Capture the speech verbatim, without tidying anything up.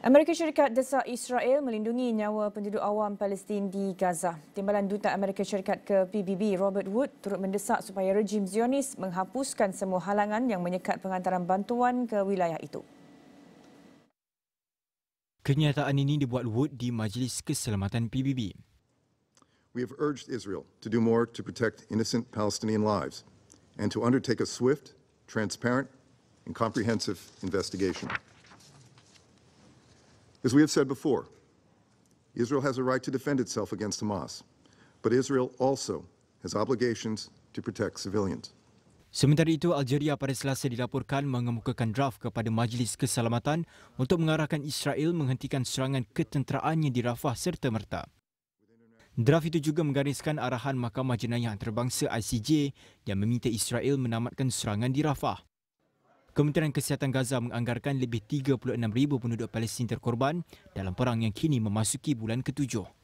Amerika Syarikat desak Israel melindungi nyawa penduduk awam Palestin di Gaza. Timbalan Duta Amerika Syarikat ke P B B Robert Wood turut mendesak supaya rejim Zionis menghapuskan semua halangan yang menyekat pengantaran bantuan ke wilayah itu. Kenyataan ini dibuat Wood di Majlis Keselamatan P B B. We have urged Israel to do more to protect innocent Palestinian lives and to undertake a swift, transparent and comprehensive investigation. As we have said before, Israel has a right to defend itself against Hamas, but Israel also has obligations to protect civilians. Sementara itu, Aljaria pada Selasa dilaporkan mengemukakan draft kepada Majlis Keselamatan untuk mengarahkan Israel menghentikan serangan ketenteraannya di Rafah serta-merta. Draft itu juga menggariskan arahan Mahkamah Jenayah Antarabangsa I C J yang meminta Israel menamatkan serangan di Rafah. Kementerian Kesihatan Gaza menganggarkan lebih tiga puluh enam ribu penduduk Palestin terkorban dalam perang yang kini memasuki bulan ketujuh.